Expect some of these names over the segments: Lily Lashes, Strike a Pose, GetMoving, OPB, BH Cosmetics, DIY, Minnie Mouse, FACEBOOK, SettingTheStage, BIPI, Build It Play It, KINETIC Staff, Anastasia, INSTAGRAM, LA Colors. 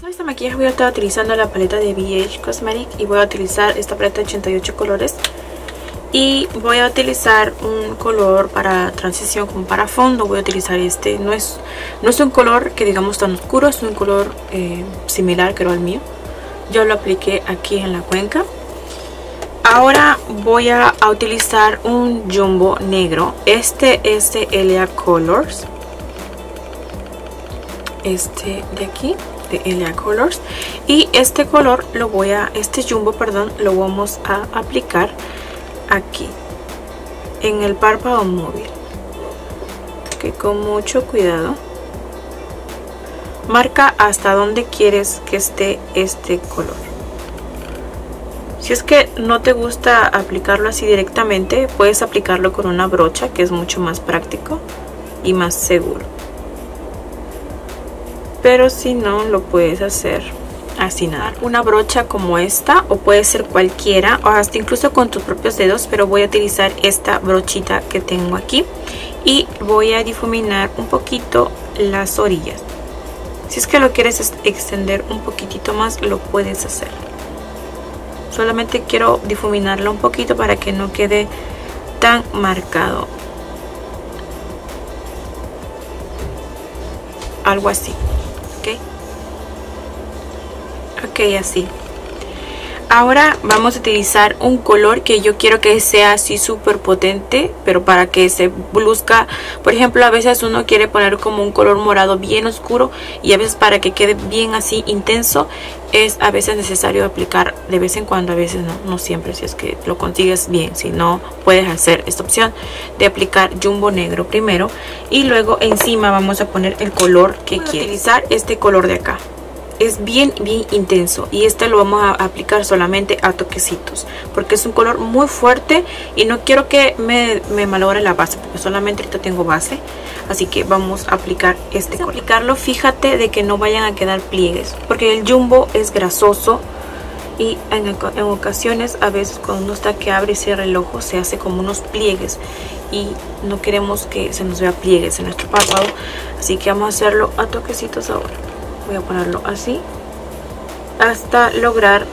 Para este maquillaje voy a estar utilizando la paleta de BH Cosmetics y voy a utilizar esta paleta de 88 colores. Y voy a utilizar un color para transición como para fondo. Voy a utilizar este, no es un color que digamos tan oscuro, es un color similar creo al mío. Yo lo apliqué aquí en la cuenca. Ahora voy a utilizar un jumbo negro. Este es de LA Colors. Este de aquí, de LA Colors. Y este color lo voy a, este jumbo, perdón, lo vamos a aplicar aquí, en el párpado móvil. Que con mucho cuidado. Marca hasta donde quieres que esté este color. Si es que no te gusta aplicarlo así directamente, puedes aplicarlo con una brocha, que es mucho más práctico y más seguro. Pero si no, lo puedes hacer así nada. Una brocha como esta, o puede ser cualquiera, o hasta incluso con tus propios dedos, pero voy a utilizar esta brochita que tengo aquí y voy a difuminar un poquito las orillas. Si es que lo quieres extender un poquitito más, lo puedes hacer. Solamente quiero difuminarlo un poquito para que no quede tan marcado. Algo así, ¿ok? Ok, así. Ahora vamos a utilizar un color que yo quiero que sea así súper potente, pero para que se luzca. Por ejemplo, a veces uno quiere poner como un color morado bien oscuro y a veces para que quede bien así intenso es a veces necesario aplicar de vez en cuando, a veces no siempre, si es que lo consigues bien. Si no, puedes hacer esta opción de aplicar jumbo negro primero y luego encima vamos a poner el color que quieres. Voy a utilizar este color de acá. Es bien intenso y este lo vamos a aplicar solamente a toquecitos porque es un color muy fuerte y no quiero que me malogre la base porque solamente ahorita tengo base, así que vamos a aplicar este color. Aplicarlo, fíjate de que no vayan a quedar pliegues porque el jumbo es grasoso y en ocasiones a veces cuando uno está que abre y cierra el ojo se hace como unos pliegues y no queremos que se nos vea pliegues en nuestro párpado, así que vamos a hacerlo a toquecitos ahora. Voy a ponerlo así hasta lograr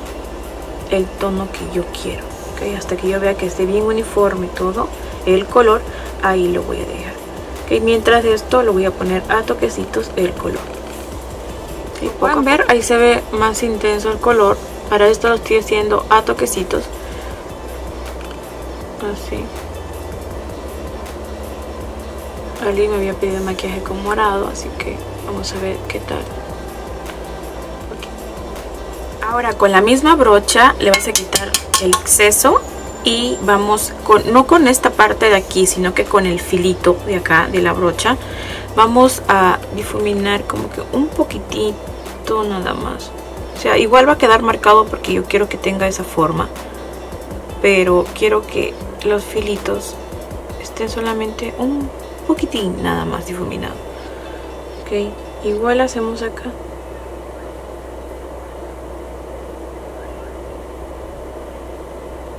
el tono que yo quiero, ¿okay? Hasta que yo vea que esté bien uniforme todo el color, ahí lo voy a dejar, ¿okay? Mientras esto lo voy a poner a toquecitos el color, ¿okay? Pueden ver, ahí se ve más intenso el color. Para esto lo estoy haciendo a toquecitos así. Alguien me había pedido maquillaje con morado, así que vamos a ver qué tal. Ahora con la misma brocha le vas a quitar el exceso y vamos no con esta parte de aquí, sino que con el filito de acá de la brocha vamos a difuminar como que un poquitito nada más. O sea, igual va a quedar marcado porque yo quiero que tenga esa forma, pero quiero que los filitos estén solamente un poquitín nada más difuminado, ok. Igual hacemos acá.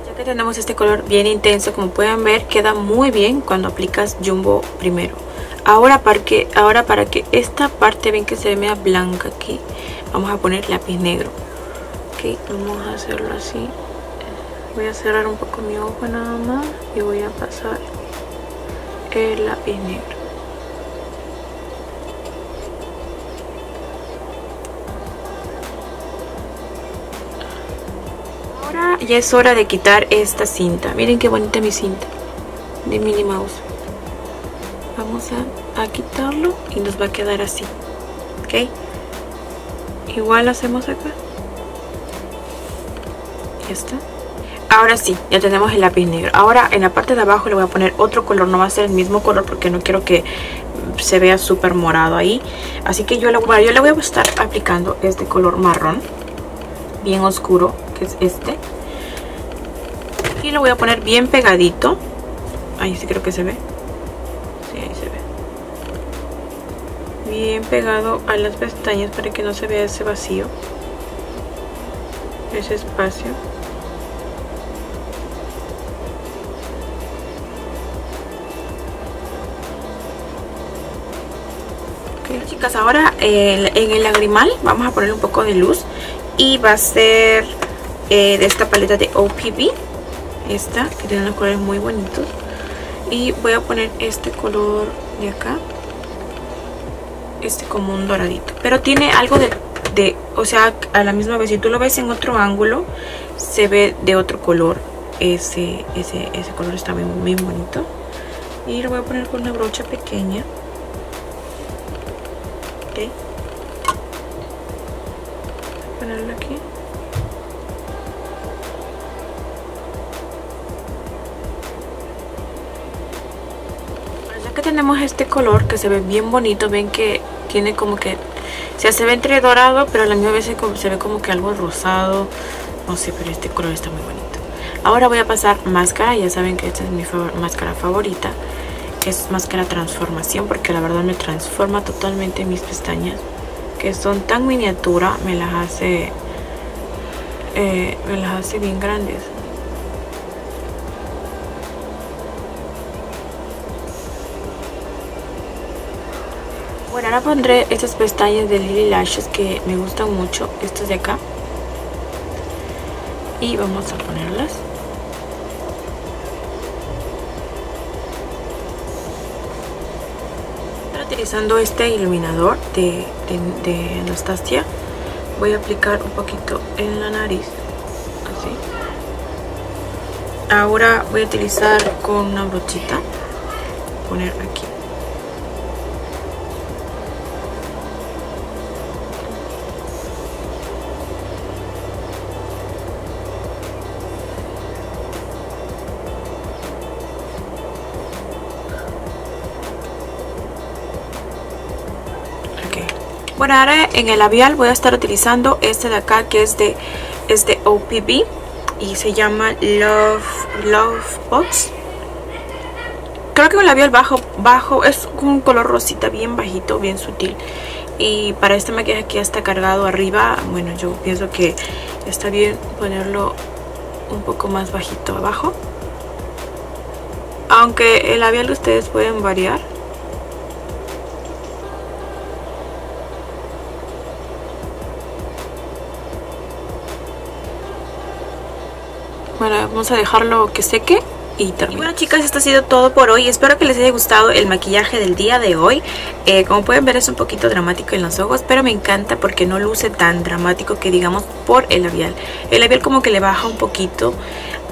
Ya que tenemos este color bien intenso, como pueden ver, queda muy bien cuando aplicas jumbo primero. Ahora para que esta parte, ven que se ve media blanca aquí, vamos a poner lápiz negro. Ok, vamos a hacerlo así. Voy a cerrar un poco mi ojo nada más y voy a pasar el lápiz negro. Ya es hora de quitar esta cinta. Miren qué bonita mi cinta de Minnie Mouse. Vamos a quitarlo y nos va a quedar así, ¿ok? Igual hacemos acá. Ya está. Ahora sí, ya tenemos el lápiz negro. Ahora en la parte de abajo le voy a poner otro color. No va a ser el mismo color porque no quiero que se vea súper morado ahí. Así que yo le voy a estar aplicando este color marrón bien oscuro, que es este. Y lo voy a poner bien pegadito. Ahí sí creo que se ve. Sí, ahí se ve. Bien pegado a las pestañas para que no se vea ese vacío. Ese espacio. Okay. Bueno, chicas, ahora en el lagrimal vamos a poner un poco de luz. Y va a ser de esta paleta de OPB. Esta, que tiene unos colores muy bonitos. Y voy a poner este color de acá. Este como un doradito. Pero tiene algo de o sea, a la misma vez, si tú lo ves en otro ángulo, se ve de otro color. Ese color está muy, muy bonito. Y lo voy a poner con una brocha pequeña. Ok. Voy a ponerlo aquí. Ya que tenemos este color que se ve bien bonito, ven que tiene como que, o sea, se ve entre dorado, pero a la misma vez se ve como que algo rosado. No sé, pero este color está muy bonito. Ahora voy a pasar máscara. Ya saben que esta es mi máscara favorita. Es máscara transformación, porque la verdad me transforma totalmente mis pestañas, que son tan miniatura, me las hace bien grandes. Bueno, ahora pondré estas pestañas de Lily Lashes que me gustan mucho, estas de acá, y vamos a ponerlas. Utilizando este iluminador de Anastasia, voy a aplicar un poquito en la nariz, así. Ahora voy a utilizar con una brochita, poner aquí. Bueno, ahora en el labial voy a estar utilizando este de acá, que es de OPB y se llama Love Box. Creo que un labial bajo, es un color rosita bien bajito, bien sutil. Y para este maquillaje que ya está cargado arriba, bueno, yo pienso que está bien ponerlo un poco más bajito abajo. Aunque el labial ustedes pueden variar. Bueno, vamos a dejarlo que seque y termine. Bueno, chicas, esto ha sido todo por hoy. Espero que les haya gustado el maquillaje del día de hoy. Como pueden ver, es un poquito dramático en los ojos, pero me encanta porque no luce tan dramático que digamos por el labial. El labial como que le baja un poquito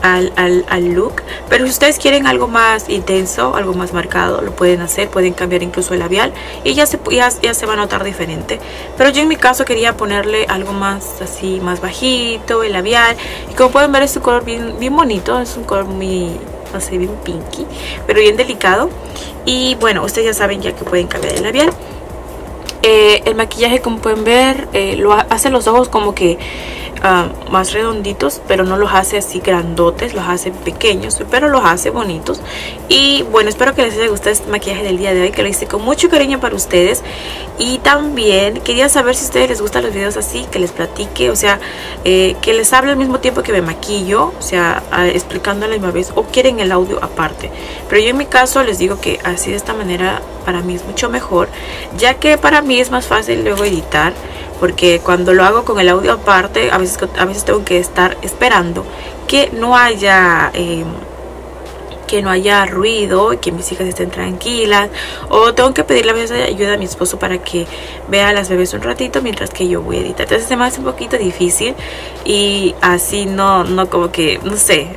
al look, pero si ustedes quieren algo más intenso, algo más marcado, lo pueden hacer, pueden cambiar incluso el labial y ya se va a notar diferente. Pero yo en mi caso quería ponerle algo más así, más bajito el labial, y como pueden ver es un color bien, bien bonito, es un color muy, no sé, bien pinky, pero bien delicado. Y bueno, ustedes ya saben ya que pueden cambiar el labial. El maquillaje, como pueden ver, lo hace los ojos como que más redonditos, pero no los hace así grandotes, los hace pequeños, pero los hace bonitos. Y bueno, espero que les haya gustado este maquillaje del día de hoy, que lo hice con mucho cariño para ustedes. Y también quería saber si a ustedes les gustan los videos así, que les platique, o sea, que les hable al mismo tiempo que me maquillo, o sea, explicando a la misma vez, o quieren el audio aparte. Pero yo en mi caso les digo que así, de esta manera, para mí es mucho mejor, ya que para mí es más fácil luego editar, porque cuando lo hago con el audio aparte, a veces tengo que estar esperando que no haya ruido, que mis hijas estén tranquilas, o tengo que pedirle a veces ayuda a mi esposo para que vea a las bebés un ratito mientras que yo voy a editar. Entonces se me hace un poquito difícil y así no como que, no sé,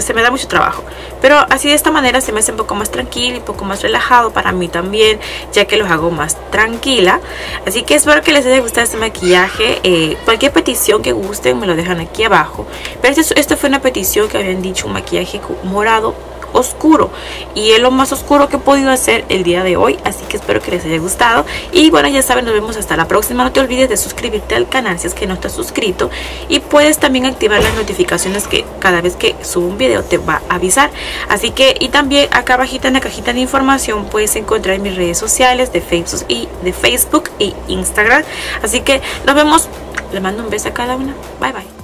se me da mucho trabajo. Pero así, de esta manera, se me hace un poco más tranquilo y un poco más relajado para mí también, ya que los hago más tranquila. Así que espero que les haya gustado este maquillaje. Cualquier petición que gusten me lo dejan aquí abajo. Pero esto fue una petición que habían dicho, un maquillaje morado oscuro, y es lo más oscuro que he podido hacer el día de hoy. Así que espero que les haya gustado. Y bueno, ya saben, nos vemos hasta la próxima. No te olvides de suscribirte al canal si es que no estás suscrito, y puedes también activar las notificaciones, que cada vez que subo un video te va a avisar. Así que, y también acá abajita en la cajita de información puedes encontrar mis redes sociales de Facebook e Instagram. Así que nos vemos. Les mando un beso a cada una. Bye bye.